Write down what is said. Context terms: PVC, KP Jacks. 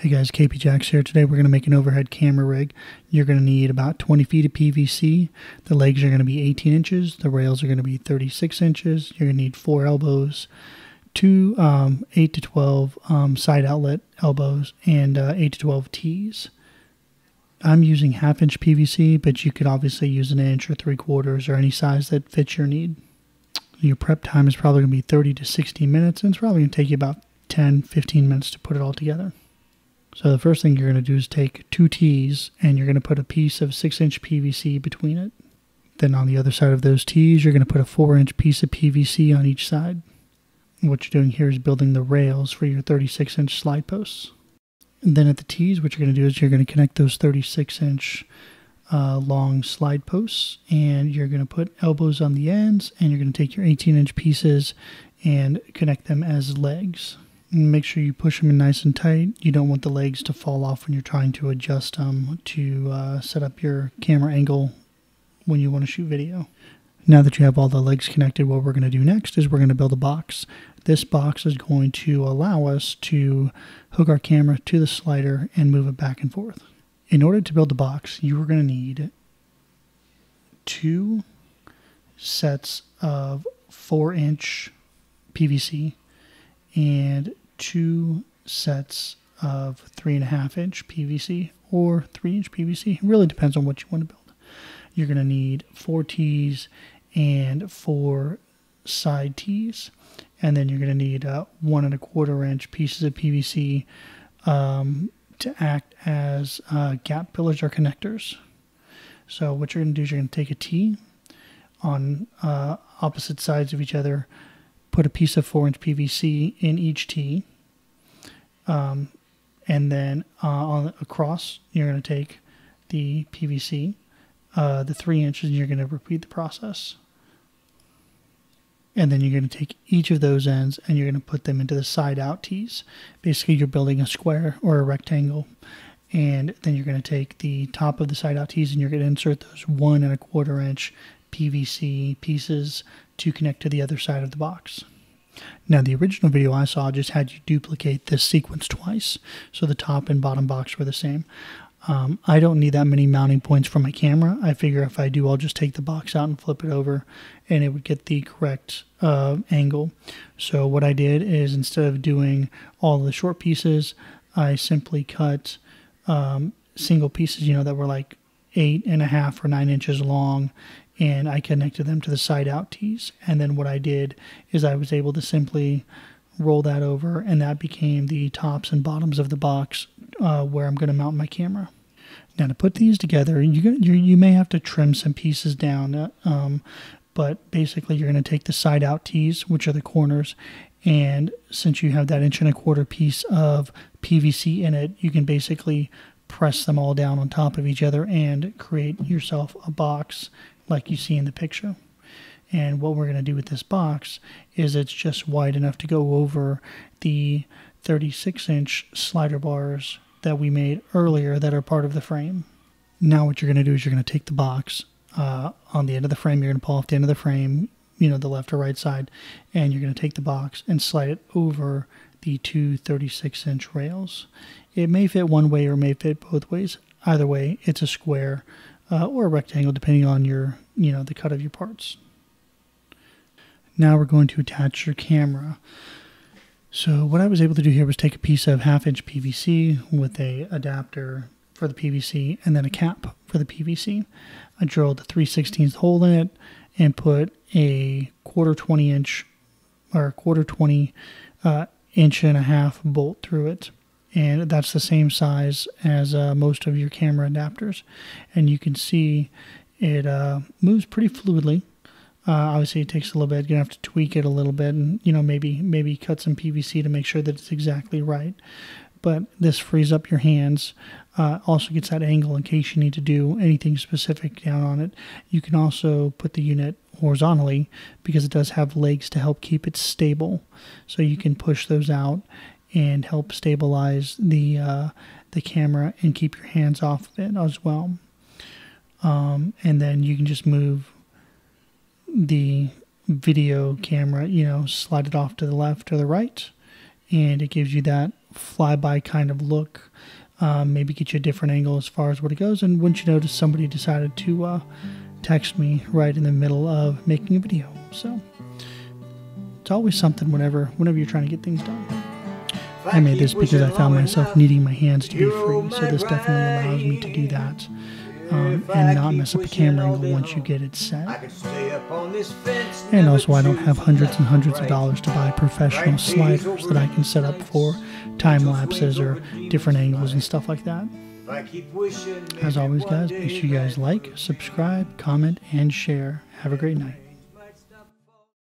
Hey guys, KP Jacks here. Today we're going to make an overhead camera rig. You're going to need about 20 feet of PVC. The legs are going to be 18 inches. The rails are going to be 36 inches. You're going to need 4 elbows, 2 8 to 12 side outlet elbows, and 8 to 12 T's. I'm using 1/2 inch PVC, but you could obviously use 1 inch or 3/4 or any size that fits your need. Your prep time is probably going to be 30 to 60 minutes, and it's probably going to take you about 10-15 minutes to put it all together. So the first thing you're going to do is take 2 T's and you're going to put a piece of 6-inch PVC between it. Then on the other side of those T's, you're going to put a 4-inch piece of PVC on each side. And what you're doing here is building the rails for your 36-inch slide posts. And then at the T's, what you're going to do is you're going to connect those 36-inch long slide posts, and you're going to put elbows on the ends, and you're going to take your 18-inch pieces and connect them as legs. Make sure you push them in nice and tight. You don't want the legs to fall off when you're trying to adjust them to set up your camera angle when you want to shoot video. Now that you have all the legs connected, what we're going to do next is we're going to build a box. This box is going to allow us to hook our camera to the slider and move it back and forth. In order to build the box, you are going to need 2 sets of 4-inch PVC and 2 sets of 3.5-inch PVC or 3-inch PVC. It really depends on what you want to build. You're going to need 4 T's and 4 side T's, and then you're going to need 1.25-inch pieces of PVC to act as gap pillars or connectors. So what you're going to do is you're going to take a T on opposite sides of each other, put a piece of 4-inch PVC in each T, and then across you're going to take the PVC, the 3 inches, and you're going to repeat the process. And then you're going to take each of those ends and you're going to put them into the side out T's. Basically, you're building a square or a rectangle. And then you're going to take the top of the side out T's and you're going to insert those 1.25-inch PVC pieces to connect to the other side of the box. Now, the original video I saw just had you duplicate this sequence twice, so the top and bottom box were the same. I don't need that many mounting points for my camera. I figure if I do, I'll just take the box out and flip it over and it would get the correct angle. So what I did is, instead of doing all the short pieces, I simply cut single pieces, that were like 8.5 or 9 inches long, and I connected them to the side out T's. And then what I did is I was able to simply roll that over, and that became the tops and bottoms of the box where I'm going to mount my camera. Now, to put these together, you may have to trim some pieces down, but basically you're going to take the side out T's, which are the corners, and since you have that 1.25-inch piece of PVC in it, you can basically press them all down on top of each other and create yourself a box like you see in the picture. And what we're going to do with this box is it's just wide enough to go over the 36-inch slider bars that we made earlier that are part of the frame. Now what you're going to do is you're going to take the box on the end of the frame. You're going to pull off the end of the frame, the left or right side, and you're going to take the box and slide it over the 2 36-inch rails. It may fit one way or may fit both ways. Either way, it's a square or a rectangle, depending on your, the cut of your parts. Now we're going to attach your camera. So what I was able to do here was take a piece of 1/2-inch PVC with an adapter for the PVC and then a cap for the PVC. I drilled a 3/16 hole in it and put a quarter 20 1.5-inch bolt through it. And that's the same size as most of your camera adapters. And you can see it moves pretty fluidly. Obviously it takes a little bit. You're going to have to tweak it a little bit and, maybe cut some PVC to make sure that it's exactly right. But this frees up your hands. Also gets that angle in case you need to do anything specific down on it. You can also put the unit horizontally because it does have legs to help keep it stable. So you can push those out and help stabilize the camera and keep your hands off of it as well. And then you can just move the video camera, slide it off to the left or the right, and it gives you that flyby kind of look. Maybe get you a different angle as far as what it goes. And wouldn't you notice, somebody decided to text me right in the middle of making a video. So it's always something whenever you're trying to get things done. I made this because I found myself needing my hands to be free, so this definitely allows me to do that and not mess up the camera angle once you get it set. And also, I don't have hundreds and hundreds of dollars to buy professional sliders that I can set up for time lapses or different angles and stuff like that. As always, guys, make sure you guys like, subscribe, comment, and share. Have a great night.